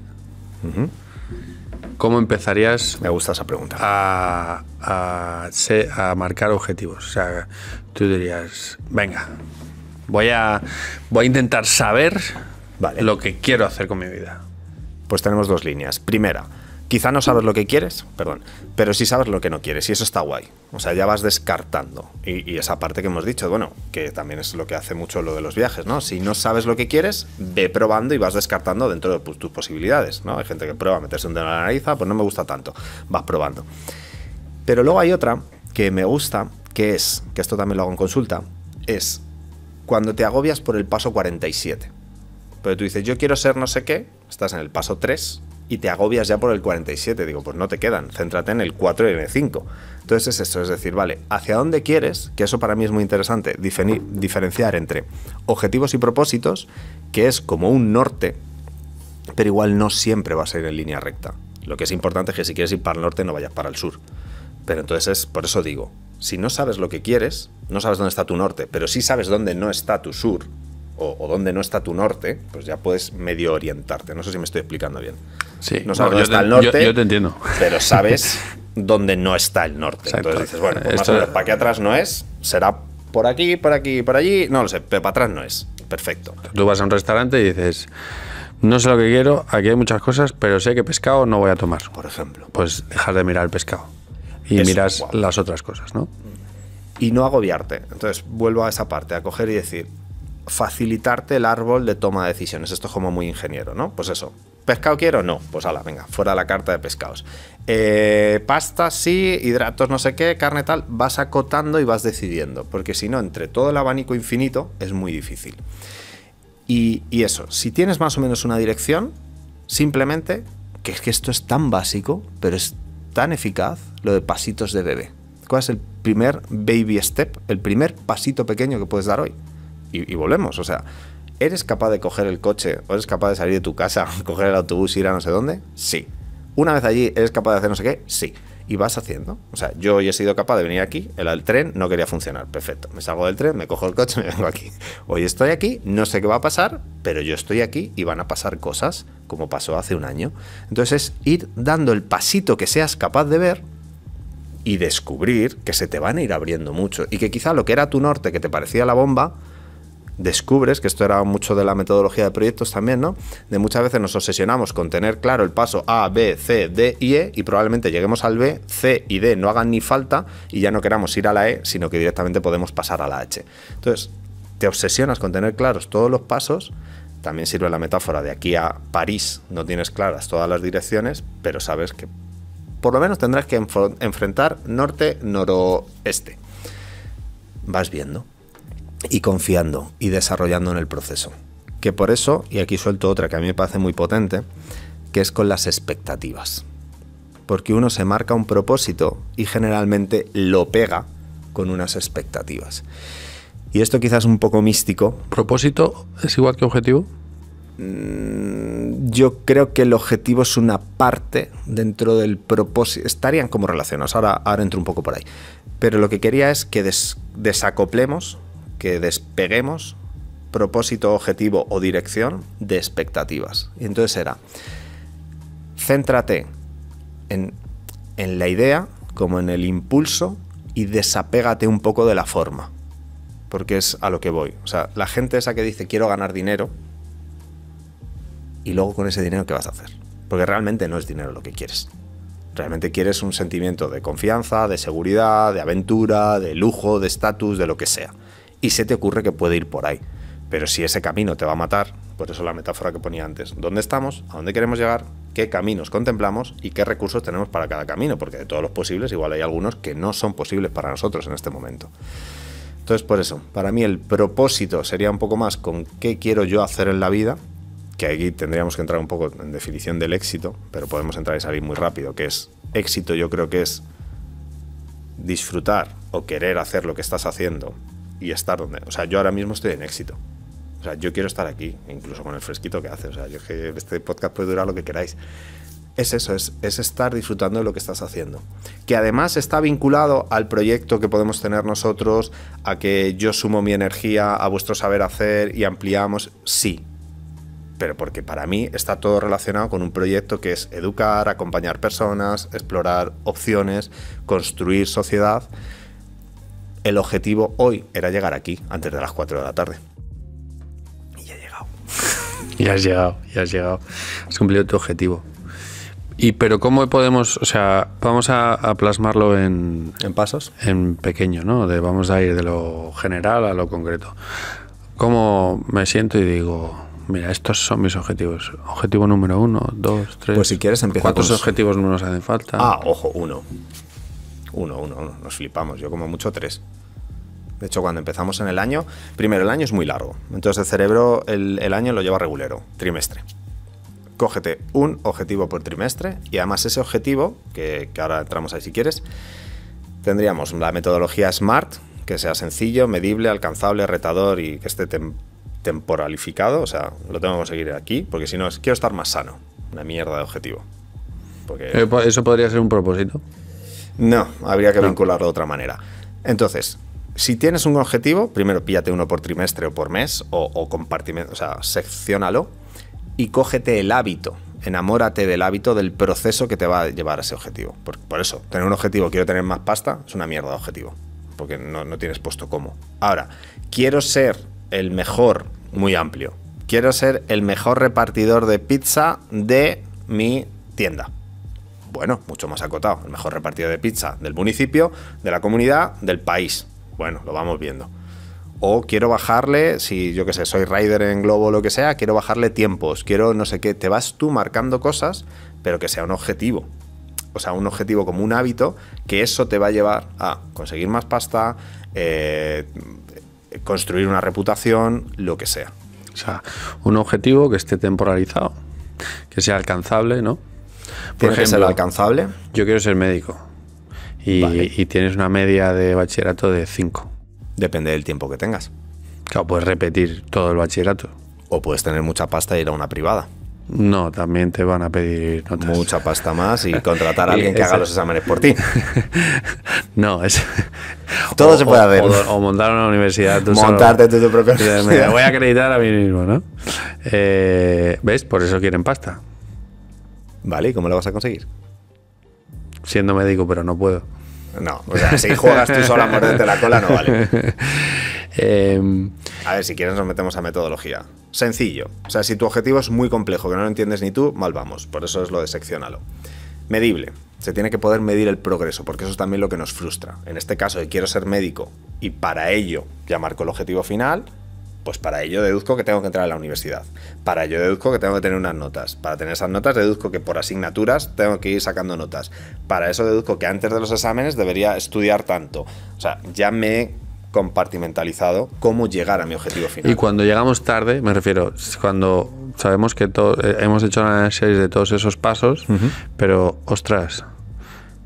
¿cómo empezarías? Me gusta esa pregunta. A marcar objetivos. O sea, tú dirías, venga, voy a intentar saber lo que quiero hacer con mi vida. Pues tenemos 2 líneas. Primera. Quizá no sabes lo que quieres, pero sí sabes lo que no quieres y eso está guay. O sea, ya vas descartando. Y esa parte que hemos dicho, bueno, que también es lo que hace mucho lo de los viajes, ¿no? Si no sabes lo que quieres, ve probando y vas descartando dentro de tus posibilidades, ¿no? Hay gente que prueba meterse un dedo en la nariz, pues no me gusta tanto, vas probando. Pero luego hay otra que me gusta, que esto también lo hago en consulta, es cuando te agobias por el paso 47. Pero tú dices, yo quiero ser no sé qué, estás en el paso 3, y te agobias ya por el 47, digo, pues no te quedan, céntrate en el 4 y en el 5. Entonces es eso, es decir, vale, ¿hacia dónde quieres? Que eso para mí es muy interesante, diferenciar entre objetivos y propósitos, que es como un norte, pero igual no siempre vas a ir en línea recta. Lo que es importante es que si quieres ir para el norte no vayas para el sur. Pero entonces es, por eso digo, si no sabes lo que quieres, no sabes dónde está tu norte, pero sí sabes dónde no está tu sur, o dónde no está tu norte, pues ya puedes medio orientarte. No sé si me estoy explicando bien. Sí, no sabes dónde está el norte, yo te entiendo. Pero sabes dónde no está el norte. Exacto. Entonces dices, bueno, pues más o menos, para aquí atrás no es, será por aquí, por allí, no lo sé, pero para atrás no es. Perfecto. Tú vas a un restaurante y dices, no sé lo que quiero, aquí hay muchas cosas, pero sé que pescado no voy a tomar. Por ejemplo. Pues dejar de mirar el pescado y eso, miras las otras cosas, ¿no? Y no agobiarte. Entonces vuelvo a esa parte, a coger y decir, facilitarte el árbol de toma de decisiones. Esto es como muy ingeniero, ¿no? Pues eso. ¿Pescado quiero? No. Pues ala, venga, fuera la carta de pescados. Pasta sí, hidratos no sé qué, carne tal. Vas acotando y vas decidiendo, porque si no, entre todo el abanico infinito es muy difícil. Y eso, si tienes más o menos una dirección, simplemente, que es que esto es tan básico, pero es tan eficaz, lo de pasitos de bebé. ¿Cuál es el primer baby step, el primer pasito pequeño que puedes dar hoy? Y volvemos, o sea, ¿eres capaz de coger el coche o eres capaz de salir de tu casa, coger el autobús, ir a no sé dónde? Sí. Una vez allí, ¿eres capaz de hacer no sé qué? Sí. Y vas haciendo. O sea, yo hoy he sido capaz de venir aquí, el tren no quería funcionar, perfecto. Me salgo del tren, me cojo el coche, me vengo aquí. Hoy estoy aquí, no sé qué va a pasar, pero yo estoy aquí y van a pasar cosas como pasó hace un año. Entonces es ir dando el pasito que seas capaz de ver y descubrir que se te van a ir abriendo mucho y que quizá lo que era tu norte, que te parecía la bomba, descubres, que esto era mucho de la metodología de proyectos también, ¿no? De muchas veces nos obsesionamos con tener claro el paso A, B, C, D y E, y probablemente lleguemos al B, C y D no hagan ni falta y ya no queramos ir a la E, sino que directamente podemos pasar a la H. Entonces, te obsesionas con tener claros todos los pasos. También sirve la metáfora de aquí a París, no tienes claras todas las direcciones, pero sabes que por lo menos tendrás que enfrentar norte, noroeste. Vas viendo y confiando y desarrollando en el proceso. Que por eso, y aquí suelto otra que a mí me parece muy potente, que es con las expectativas. Porque uno se marca un propósito y generalmente lo pega con unas expectativas. Y esto quizás es un poco místico. ¿Propósito es igual que objetivo? Yo creo que el objetivo es una parte dentro del propósito. Estarían como relacionados. Ahora entro un poco por ahí. Pero lo que quería es que desacoplemos, que despeguemos propósito, objetivo o dirección de expectativas. Y entonces era, céntrate en la idea como en el impulso y desapégate un poco de la forma, porque es a lo que voy. O sea, la gente esa que dice quiero ganar dinero y luego con ese dinero ¿qué vas a hacer? Porque realmente no es dinero lo que quieres. Realmente quieres un sentimiento de confianza, de seguridad, de aventura, de lujo, de estatus, de lo que sea. Y se te ocurre que puede ir por ahí. Pero si ese camino te va a matar, por eso la metáfora que ponía antes, ¿dónde estamos? ¿A dónde queremos llegar? ¿Qué caminos contemplamos? ¿Y qué recursos tenemos para cada camino? Porque de todos los posibles, igual hay algunos que no son posibles para nosotros en este momento. Entonces, por eso, para mí el propósito sería un poco más con qué quiero yo hacer en la vida, que aquí tendríamos que entrar un poco en definición del éxito, pero podemos entrar y salir muy rápido, que es éxito, yo creo que es disfrutar o querer hacer lo que estás haciendo y estar donde, o sea, yo ahora mismo estoy en éxito, o sea, yo quiero estar aquí, incluso con el fresquito que hace, o sea, yo es que este podcast puede durar lo que queráis. Es eso, es estar disfrutando de lo que estás haciendo, que además está vinculado al proyecto que podemos tener nosotros, a que yo sumo mi energía a vuestro saber hacer y ampliamos, sí, pero porque para mí está todo relacionado con un proyecto que es educar, acompañar personas, explorar opciones, construir sociedad. El objetivo hoy era llegar aquí antes de las 4 de la tarde. Y ya he llegado. Ya has llegado. Has cumplido tu objetivo. Pero ¿cómo podemos? O sea, vamos a plasmarlo en pasos. En pequeño, ¿no? Vamos a ir de lo general a lo concreto. ¿Cómo me siento y digo, mira, estos son mis objetivos? Objetivo número 1, 2, 3. Pues si quieres empieza. ¿Cuántos objetivos nos hacen falta? Ah, ojo, 1. Uno, nos flipamos, yo como mucho 3. De hecho, cuando empezamos en el año, primero el año es muy largo, entonces el cerebro el año lo lleva regulero, trimestre. cógete un objetivo por trimestre y además ese objetivo, que ahora entramos ahí si quieres, tendríamos la metodología SMART, que sea sencillo, medible, alcanzable, retador y que esté temporalificado, o sea, lo tengo que conseguir aquí, porque si no es quiero estar más sano, una mierda de objetivo. Porque ¿eso podría ser un propósito? No, habría que vincularlo de otra manera. Entonces, si tienes un objetivo, primero píllate uno por trimestre o por mes, o compartimento, o sea, secciónalo y cógete el hábito, enamórate del hábito, del proceso que te va a llevar a ese objetivo. Por eso, tener un objetivo, quiero tener más pasta, es una mierda de objetivo, porque no tienes puesto cómo. Ahora, quiero ser el mejor, muy amplio, quiero ser el mejor repartidor de pizza de mi tienda. Bueno, mucho más acotado, el mejor repartidor de pizza del municipio, de la comunidad, del país. Bueno, lo vamos viendo. O quiero bajarle, si yo qué sé, soy rider en Glovo o lo que sea, quiero bajarle tiempos, quiero no sé qué. Te vas tú marcando cosas, pero que sea un objetivo. O sea, un objetivo como un hábito, que eso te va a llevar a conseguir más pasta, construir una reputación, lo que sea. O sea, un objetivo que esté temporalizado, que sea alcanzable, ¿no? Por ejemplo, alcanzable. Yo quiero ser médico y, vale, y tienes una media de bachillerato de 5. Depende del tiempo que tengas. Claro, puedes repetir todo el bachillerato. O puedes tener mucha pasta e ir a una privada. No, también te van a pedir notas. Mucha pasta más y contratar a alguien que haga los exámenes por ti. No, es... Todo se puede hacer. O montar una universidad. Tú montarte solo, tu propia universidad. Me voy a acreditar a mí mismo, ¿no? ¿Ves? Por eso quieren pasta. Vale, ¿y cómo lo vas a conseguir? Siendo médico, pero no puedo. No, o sea, si juegas tú sola a morderte la cola, no vale. A ver, si quieres nos metemos a metodología. Sencillo. O sea, si tu objetivo es muy complejo, que no lo entiendes ni tú, mal vamos. Por eso es lo de secciónalo. Medible. Se tiene que poder medir el progreso, porque eso es también lo que nos frustra. En este caso, de quiero ser médico y para ello ya marco el objetivo final, pues para ello deduzco que tengo que entrar a la universidad. Para ello deduzco que tengo que tener unas notas. Para tener esas notas deduzco que por asignaturas tengo que ir sacando notas. Para eso deduzco que antes de los exámenes debería estudiar tanto. O sea, ya me he compartimentalizado cómo llegar a mi objetivo final. Y cuando llegamos tarde, me refiero, cuando sabemos que hemos hecho un análisis de todos esos pasos, pero, ostras,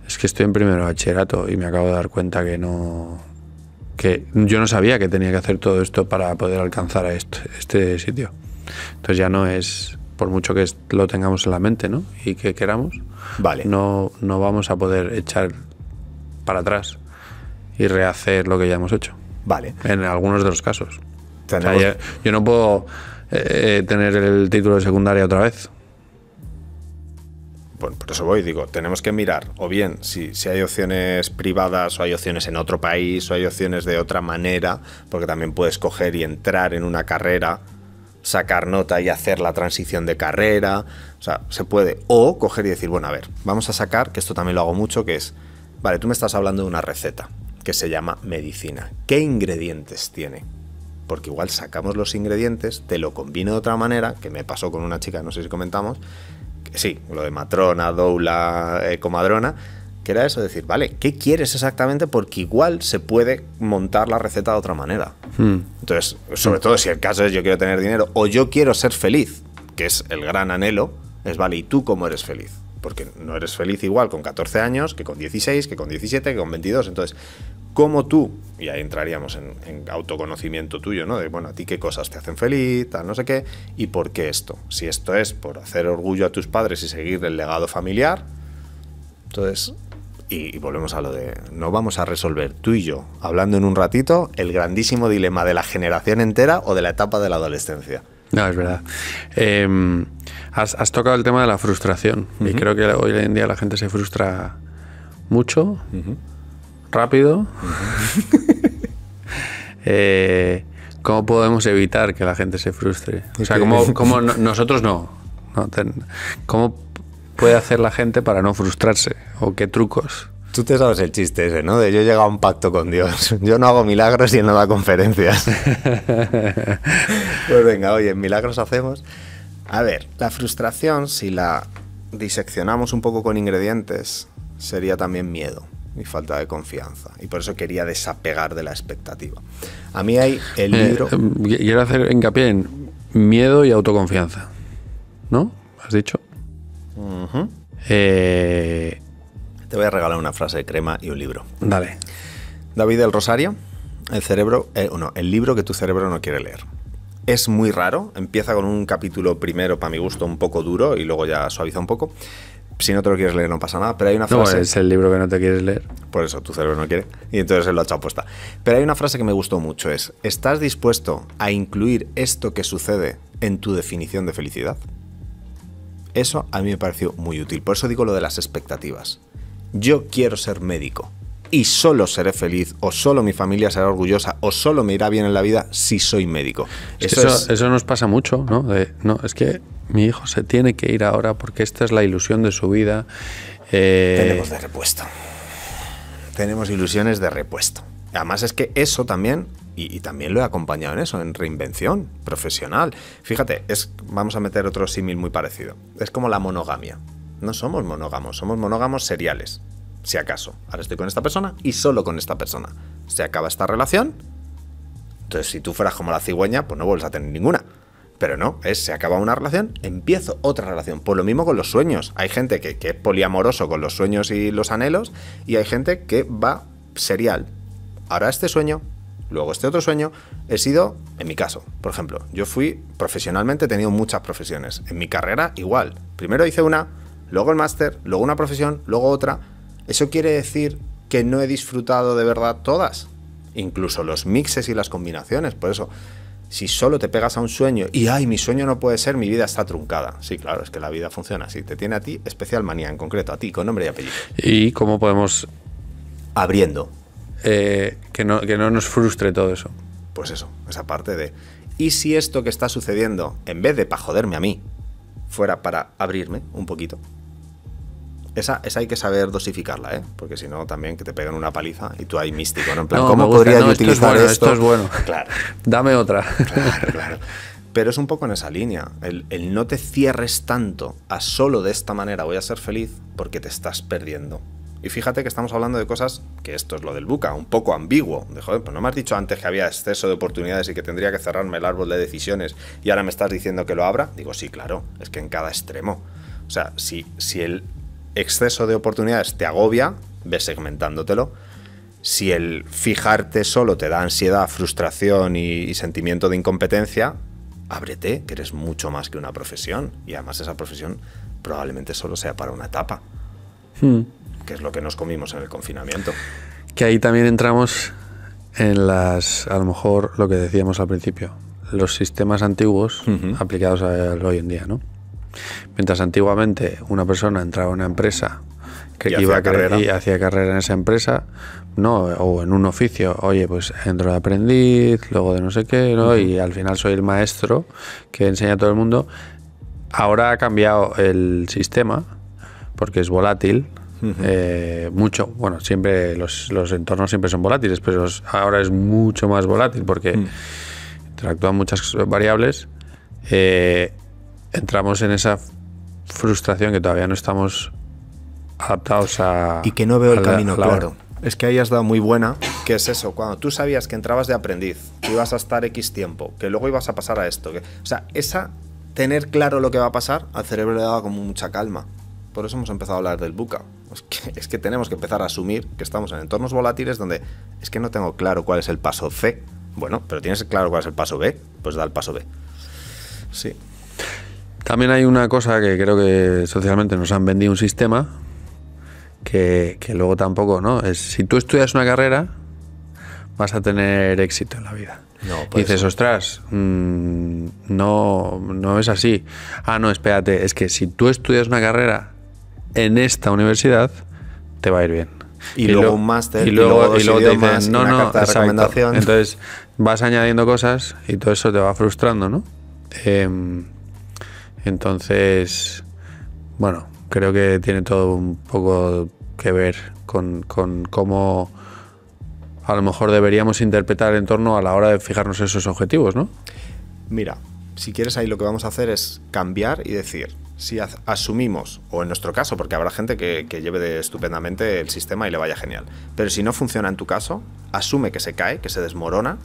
es que estoy en primero de bachillerato y me acabo de dar cuenta que no... que yo no sabía que tenía que hacer todo esto para poder alcanzar a este sitio. Entonces ya no es, por mucho que lo tengamos en la mente, ¿no? Y que queramos, vale, no vamos a poder echar para atrás y rehacer lo que ya hemos hecho. Vale. En algunos de los casos. O sea, yo no puedo tener el título de secundaria otra vez. Bueno, por eso voy, digo, tenemos que mirar o bien si hay opciones privadas o hay opciones en otro país o hay opciones de otra manera, porque también puedes coger y entrar en una carrera, sacar nota y hacer la transición de carrera, o sea, se puede, o coger y decir, bueno, a ver, vamos a sacar, que esto también lo hago mucho, que es, vale, tú me estás hablando de una receta que se llama medicina, ¿qué ingredientes tiene? Porque igual sacamos los ingredientes, te lo combino de otra manera, que me pasó con una chica, no sé si comentamos, sí, lo de matrona, doula, comadrona, que era eso, decir, vale, ¿qué quieres exactamente? Porque igual se puede montar la receta de otra manera. Entonces, sobre todo si el caso es yo quiero tener dinero o yo quiero ser feliz, que es el gran anhelo, es vale, ¿y tú cómo eres feliz? Porque no eres feliz igual con 14 años, que con 16, que con 17, que con 22. Entonces, ¿cómo tú? Y ahí entraríamos en autoconocimiento tuyo, ¿no? De, bueno, a ti qué cosas te hacen feliz, tal, no sé qué, y por qué esto. Si esto es por hacer orgullo a tus padres y seguir el legado familiar, entonces... Y volvemos a lo de, no vamos a resolver tú y yo, hablando en un ratito, el grandísimo dilema de la generación entera o de la etapa de la adolescencia. No, es verdad. Has tocado el tema de la frustración. Y creo que hoy en día la gente se frustra mucho, rápido. ¿Cómo podemos evitar que la gente se frustre? O sea, ¿cómo nosotros no? ¿Cómo puede hacer la gente para no frustrarse? ¿O qué trucos? Tú te sabes el chiste ese, ¿no? De yo he llegado a un pacto con Dios. Yo no hago milagros y él no da conferencias. Pues venga, oye, en milagros hacemos... A ver, la frustración, si la diseccionamos un poco con ingredientes, sería también miedo y falta de confianza. Y por eso quería desapegar de la expectativa. A mí hay el libro... quiero hacer hincapié en miedo y autoconfianza, ¿no? has dicho. Uh-huh. Te voy a regalar una frase de crema y un libro. Dale. David del Rosario, el libro que tu cerebro no quiere leer. Es muy raro, empieza con un capítulo primero, para mi gusto, un poco duro y luego ya suaviza un poco. Si no te lo quieres leer no pasa nada, pero hay una frase... No, es el libro que no te quieres leer. Por eso, tu cerebro no quiere. Y entonces él lo ha echado puesta. Pero hay una frase que me gustó mucho, es: ¿estás dispuesto a incluir esto que sucede en tu definición de felicidad? Eso a mí me pareció muy útil. Por eso digo lo de las expectativas. Yo quiero ser médico. Y solo seré feliz, o solo mi familia será orgullosa, o solo me irá bien en la vida si soy médico. Eso nos pasa mucho, ¿no? No, es que mi hijo se tiene que ir ahora porque esta es la ilusión de su vida. Tenemos de repuesto. Tenemos ilusiones de repuesto. Además es que eso también, y también lo he acompañado en eso, en reinvención profesional. Fíjate, vamos a meter otro símil muy parecido. Es como la monogamia. No somos monógamos, somos monógamos seriales. Si acaso, ahora estoy con esta persona y solo con esta persona. Se acaba esta relación. Entonces, si tú fueras como la cigüeña, pues no vuelves a tener ninguna. Pero no, se acaba una relación, empiezo otra relación. Pues lo mismo con los sueños. Hay gente que es poliamoroso con los sueños y los anhelos, y hay gente que va serial. Ahora este sueño, luego este otro sueño. He sido, en mi caso, por ejemplo, yo fui profesionalmente, he tenido muchas profesiones. En mi carrera, igual. Primero hice una, luego el máster, luego una profesión, luego otra. Eso quiere decir que no he disfrutado de verdad todas, incluso los mixes y las combinaciones. Por eso, si solo te pegas a un sueño y ¡ay, mi sueño no puede ser, mi vida está truncada! Sí, claro, es que la vida funciona así. Te tiene a ti especial manía, en concreto a ti, con nombre y apellido. ¿Y cómo podemos...? Abriendo. Que no nos frustre todo eso. Pues eso, esa parte de... ¿Y si esto que está sucediendo, en vez de para joderme a mí, fuera para abrirme un poquito? Esa hay que saber dosificarla, ¿eh? Porque si no, también que te pegan una paliza y tú ahí místico, ¿no? En plan, no, ¿cómo podría yo utilizar esto? Es bueno, esto es bueno. Claro. Dame otra. Claro, claro. Pero es un poco en esa línea. El no te cierres tanto a solo de esta manera voy a ser feliz, porque te estás perdiendo. Y fíjate que estamos hablando de cosas, que esto es lo del VUCA, un poco ambiguo. De joder, pues no me has dicho antes que había exceso de oportunidades y que tendría que cerrarme el árbol de decisiones y ahora me estás diciendo que lo abra. Digo, sí, claro, es que en cada extremo. O sea, si el exceso de oportunidades te agobia, ves segmentándotelo. Si el fijarte solo te da ansiedad, frustración y sentimiento de incompetencia, ábrete, que eres mucho más que una profesión. Y además esa profesión probablemente solo sea para una etapa, que es lo que nos comimos en el confinamiento. Que ahí también entramos en a lo mejor, lo que decíamos al principio, los sistemas antiguos aplicados a hoy en día, ¿no? Mientras antiguamente una persona entraba a una empresa que hacía carrera en esa empresa, no, o en un oficio, oye, pues entro de aprendiz, luego de no sé qué, ¿no? Y al final soy el maestro que enseña a todo el mundo. Ahora ha cambiado el sistema porque es volátil. Mucho, bueno, siempre los entornos siempre son volátiles, pero ahora es mucho más volátil porque interactúan muchas variables. Entramos en esa frustración que todavía no estamos adaptados a... Y que no veo el camino claro. Es que ahí has dado muy buena, que es eso, cuando tú sabías que entrabas de aprendiz, que ibas a estar X tiempo, que luego ibas a pasar a esto. O sea, tener claro lo que va a pasar, al cerebro le daba como mucha calma. Por eso hemos empezado a hablar del VUCA. Es que tenemos que empezar a asumir que estamos en entornos volátiles donde es que no tengo claro cuál es el paso C. Bueno, pero tienes claro cuál es el paso B, pues da el paso B. Sí. También hay una cosa que creo que socialmente nos han vendido un sistema que luego tampoco, ¿no? Es, si tú estudias una carrera, vas a tener éxito en la vida. No, pues y dices, ostras, no es así. Ah, no, espérate, es que si tú estudias una carrera en esta universidad, te va a ir bien. Y luego un máster, y luego te dicen, no, una carta de recomendación. Entonces vas añadiendo cosas y todo eso te va frustrando, ¿no? Entonces, bueno, creo que tiene todo un poco que ver con cómo a lo mejor deberíamos interpretar el entorno a la hora de fijarnos esos objetivos, ¿no? Mira, si quieres ahí lo que vamos a hacer es cambiar y decir, si asumimos, o en nuestro caso, porque habrá gente que lleve estupendamente el sistema y le vaya genial, pero si no funciona en tu caso, asume que se cae, que se desmorona,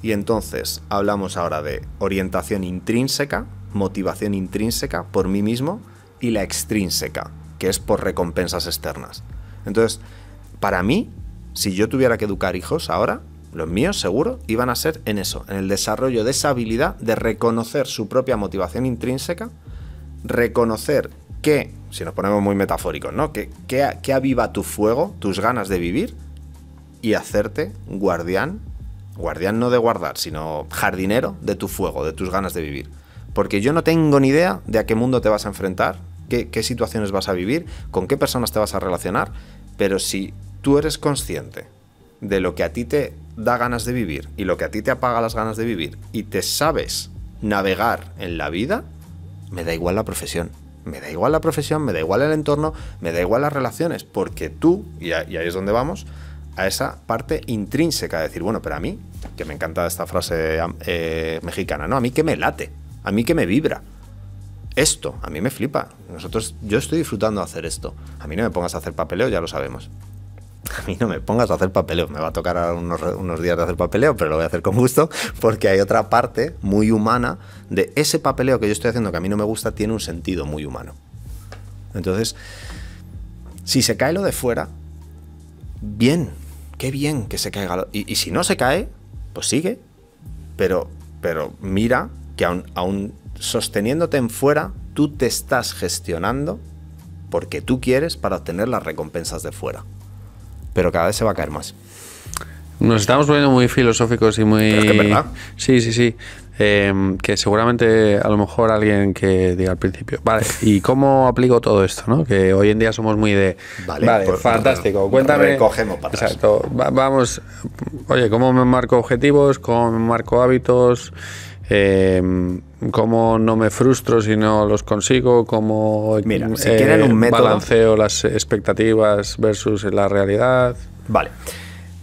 y entonces hablamos ahora de orientación intrínseca, motivación intrínseca por mí mismo y la extrínseca, que es por recompensas externas. Entonces, para mí, si yo tuviera que educar hijos ahora, los míos seguro iban a ser en eso, en el desarrollo de esa habilidad de reconocer su propia motivación intrínseca, reconocer que, si nos ponemos muy metafóricos, ¿no?, que aviva tu fuego, tus ganas de vivir, y hacerte guardián, guardián no de guardar, sino jardinero de tu fuego, de tus ganas de vivir. Porque yo no tengo ni idea de a qué mundo te vas a enfrentar, qué situaciones vas a vivir, con qué personas te vas a relacionar, pero si tú eres consciente de lo que a ti te da ganas de vivir y lo que a ti te apaga las ganas de vivir y te sabes navegar en la vida, me da igual la profesión. Me da igual la profesión, me da igual el entorno, me da igual las relaciones, porque tú, y ahí es donde vamos, a esa parte intrínseca de decir, bueno, pero a mí, que me encanta esta frase mexicana, ¿no? A mí que me late, a mí que me vibra. Esto, a mí me flipa. Yo estoy disfrutando de hacer esto. A mí no me pongas a hacer papeleo, ya lo sabemos. A mí no me pongas a hacer papeleo. Me va a tocar ahora unos días de hacer papeleo, pero lo voy a hacer con gusto, porque hay otra parte muy humana de ese papeleo que yo estoy haciendo que a mí no me gusta, tiene un sentido muy humano. Entonces, si se cae lo de fuera, bien, qué bien que se caiga. Y si no se cae, pues sigue. Pero mira que aún sosteniéndote en fuera, tú te estás gestionando porque tú quieres para obtener las recompensas de fuera. Pero cada vez se va a caer más. Nos estamos poniendo muy filosóficos y muy... Pero es que es verdad. Sí, sí, sí. Que seguramente a lo mejor alguien que diga al principio, vale, ¿y cómo aplico todo esto? ¿No? Que hoy en día somos muy de... Vale pues, fantástico, no, cuéntame... Recogemos para atrás. Exacto. Vamos, oye, ¿cómo me marco objetivos? ¿Cómo me marco hábitos? ¿Cómo no me frustro si no los consigo? ¿Cómo Mira, si quieren un método, balanceo las expectativas versus la realidad? Vale,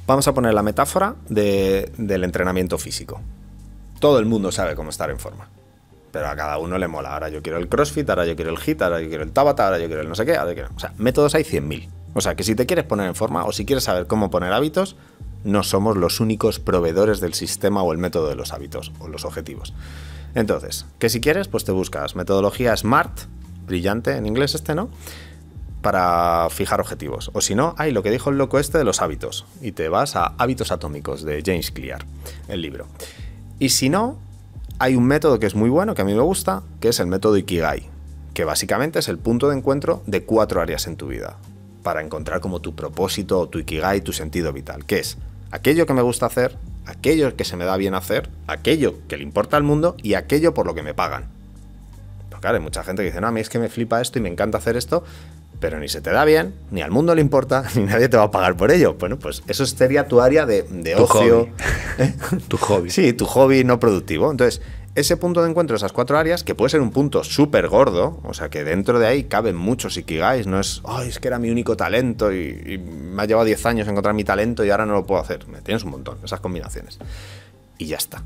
vamos a poner la metáfora del entrenamiento físico. Todo el mundo sabe cómo estar en forma, pero a cada uno le mola. Ahora yo quiero el CrossFit, ahora yo quiero el HIIT, ahora yo quiero el Tabata, ahora yo quiero el no sé qué, ahora yo quiero... O sea, métodos hay 100.000. O sea, que si te quieres poner en forma o si quieres saber cómo poner hábitos, no somos los únicos proveedores del sistema o el método de los hábitos o los objetivos. Entonces, que si quieres, pues te buscas metodología SMART, brillante en inglés ¿no? Para fijar objetivos. O si no, hay lo que dijo el loco este de los hábitos. Y te vas a Hábitos Atómicos de James Clear, el libro. Y si no, hay un método que es muy bueno, que a mí me gusta, que es el método Ikigai, que básicamente es el punto de encuentro de 4 áreas en tu vida, para encontrar como tu propósito, tu Ikigai, tu sentido vital, que es aquello que me gusta hacer, aquello que se me da bien hacer, aquello que le importa al mundo y aquello por lo que me pagan. Pero claro, hay mucha gente que dice, no, a mí es que me flipa esto y me encanta hacer esto, pero ni se te da bien, ni al mundo le importa, ni nadie te va a pagar por ello. Bueno, pues eso sería tu área de ocio. ¿Eh? Tu hobby. Sí, tu hobby no productivo. Entonces, ese punto de encuentro, esas 4 áreas, que puede ser un punto súper gordo, o sea que dentro de ahí caben muchos Ikigais, no es, ay, es que era mi único talento y me ha llevado 10 años encontrar mi talento y ahora no lo puedo hacer. Tienes un montón, esas combinaciones. Y ya está.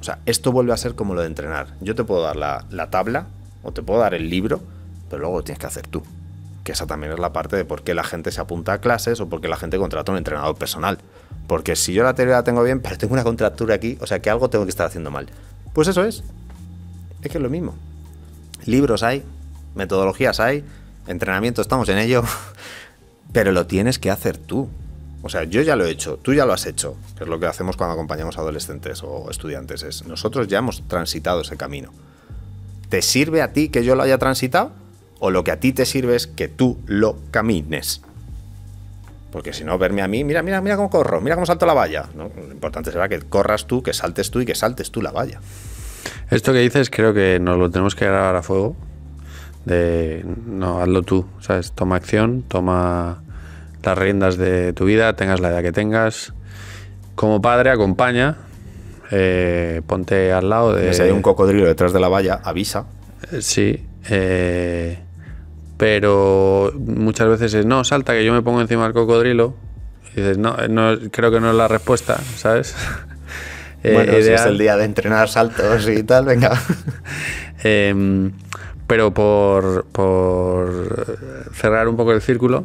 O sea, esto vuelve a ser como lo de entrenar. Yo te puedo dar la tabla o te puedo dar el libro, pero luego lo tienes que hacer tú. Que esa también es la parte de por qué la gente se apunta a clases o por qué la gente contrata un entrenador personal. Porque si yo la teoría la tengo bien, pero tengo una contractura aquí, o sea que algo tengo que estar haciendo mal. Pues eso es. Es que es lo mismo. Libros hay, metodologías hay, entrenamiento estamos en ello, pero lo tienes que hacer tú. O sea, yo ya lo he hecho, tú ya lo has hecho, que es lo que hacemos cuando acompañamos a adolescentes o estudiantes. Nosotros ya hemos transitado ese camino. ¿Te sirve a ti que yo lo haya transitado? ¿O lo que a ti te sirve es que tú lo camines? Porque si no, verme a mí, mira cómo corro, mira cómo salto la valla. ¿No? Lo importante será que corras tú, que saltes tú y que saltes tú la valla. Esto que dices creo que nos lo tenemos que grabar a fuego. De no, hazlo tú, ¿sabes? Toma acción, toma las riendas de tu vida, tengas la edad que tengas. Como padre, acompaña, ponte al lado de... Si hay un cocodrilo detrás de la valla, avisa. Sí, pero muchas veces es, no, salta que yo me pongo encima del cocodrilo. Y dices, no, creo que no es la respuesta, ¿sabes? Bueno, si es el día de entrenar saltos y tal, venga. Pero por cerrar un poco el círculo,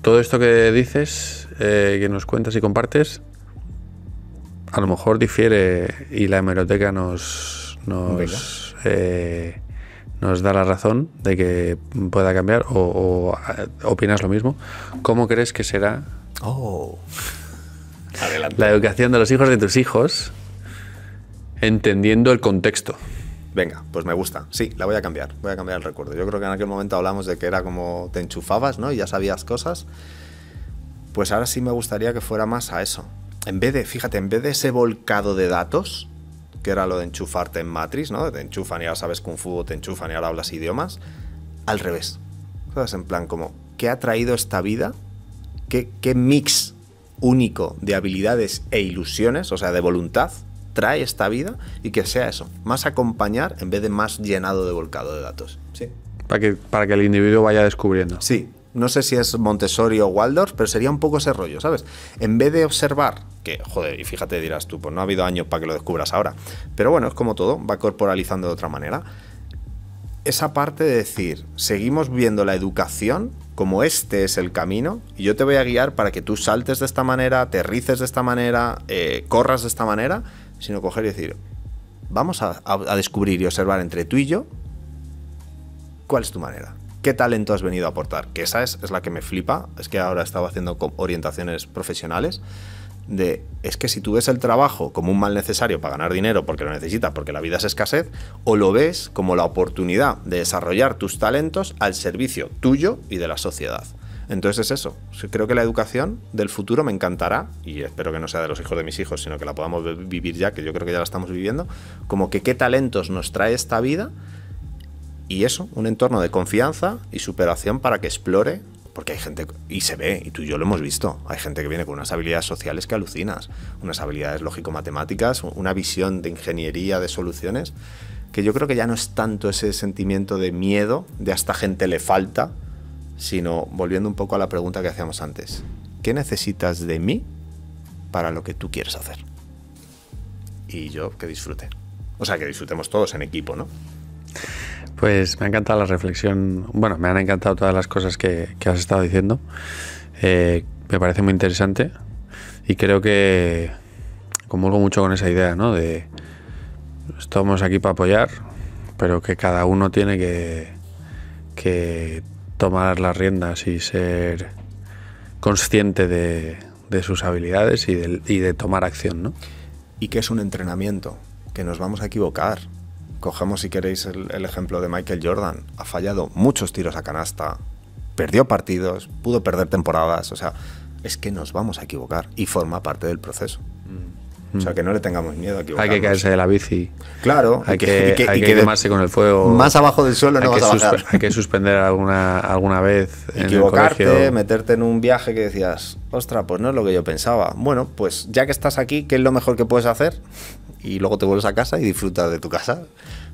todo esto que dices, que nos cuentas y compartes, a lo mejor difiere y la hemeroteca nos nos da la razón de que pueda cambiar, o opinas lo mismo. ¿Cómo crees que será adelante, la educación de los hijos de tus hijos entendiendo el contexto? Venga, pues me gusta. Sí, la voy a cambiar el recuerdo. Yo creo que en aquel momento hablamos de que era como te enchufabas, ¿no? Y ya sabías cosas. Pues ahora sí me gustaría que fuera más a eso. En vez de, fíjate, en vez de ese volcado de datos, que era lo de enchufarte en Matrix, ¿no? Te enchufan y ahora sabes Kung Fu, te enchufan y ahora hablas idiomas. Al revés. ¿Sabes? En plan como, ¿qué ha traído esta vida? ¿Qué mix único de habilidades e ilusiones, o sea, de voluntad, trae esta vida? Y que sea eso, más acompañar en vez de más llenado de volcado de datos. Sí. Para que el individuo vaya descubriendo. Sí. No sé si es Montessori o Waldorf, pero sería un poco ese rollo, ¿sabes? En vez de observar, que, joder, y fíjate, dirás tú, pues no ha habido años para que lo descubras ahora. Pero bueno, es como todo, va corporalizando de otra manera. Esa parte de decir, seguimos viendo la educación como este es el camino, y yo te voy a guiar para que tú saltes de esta manera, aterrices de esta manera, corras de esta manera, sino coger y decir, vamos a descubrir y observar entre tú y yo cuál es tu manera. ¿Qué talento has venido a aportar? Que esa es la que me flipa. Es que ahora estaba haciendo orientaciones profesionales de, es que si tú ves el trabajo como un mal necesario para ganar dinero porque lo necesitas, porque la vida es escasez, o lo ves como la oportunidad de desarrollar tus talentos al servicio tuyo y de la sociedad. Entonces es eso. Creo que la educación del futuro me encantará, y espero que no sea de los hijos de mis hijos, sino que la podamos vivir ya, que yo creo que ya la estamos viviendo, como que qué talentos nos trae esta vida. Y eso, un entorno de confianza y superación para que explore, porque hay gente, y se ve, y tú y yo lo hemos visto, hay gente que viene con unas habilidades sociales que alucinas, unas habilidades lógico-matemáticas, una visión de ingeniería, de soluciones, que yo creo que ya no es tanto ese sentimiento de miedo, de a esta gente le falta, sino volviendo un poco a la pregunta que hacíamos antes, ¿qué necesitas de mí para lo que tú quieres hacer? Y yo que disfrute. O sea, que disfrutemos todos en equipo, ¿no? Pues me ha encantado la reflexión. Bueno, me han encantado todas las cosas que has estado diciendo. Me parece muy interesante y creo que comulgo mucho con esa idea, ¿no? De estamos aquí para apoyar, pero que cada uno tiene que tomar las riendas y ser consciente de sus habilidades y de tomar acción, ¿no? Y que es un entrenamiento, que nos vamos a equivocar. Cogemos, si queréis, el ejemplo de Michael Jordan. Ha fallado muchos tiros a canasta, perdió partidos, pudo perder temporadas. O sea, es que nos vamos a equivocar y forma parte del proceso. O sea, que no le tengamos miedo a equivocarnos. Hay que caerse de la bici. Claro. Hay que quemarse con el fuego. Más abajo del suelo no vas a bajar. Hay que suspender alguna vez. Equivocarte, en el colegio. Meterte en un viaje que decías, ostras, pues no es lo que yo pensaba. Bueno, pues ya que estás aquí, ¿qué es lo mejor que puedes hacer? Y luego te vuelves a casa y disfrutas de tu casa.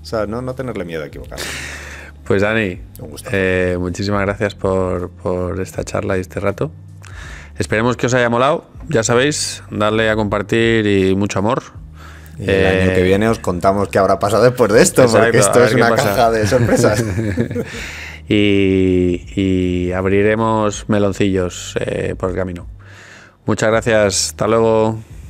O sea, no tenerle miedo a equivocarse. Pues Dani, un gusto. Muchísimas gracias por esta charla y este rato. Esperemos que os haya molado. Ya sabéis, darle a compartir y mucho amor. Y el año que viene os contamos qué habrá pasado después de esto, exacto, porque esto es una caja de sorpresas. y abriremos meloncillos por el camino. Muchas gracias. Hasta luego.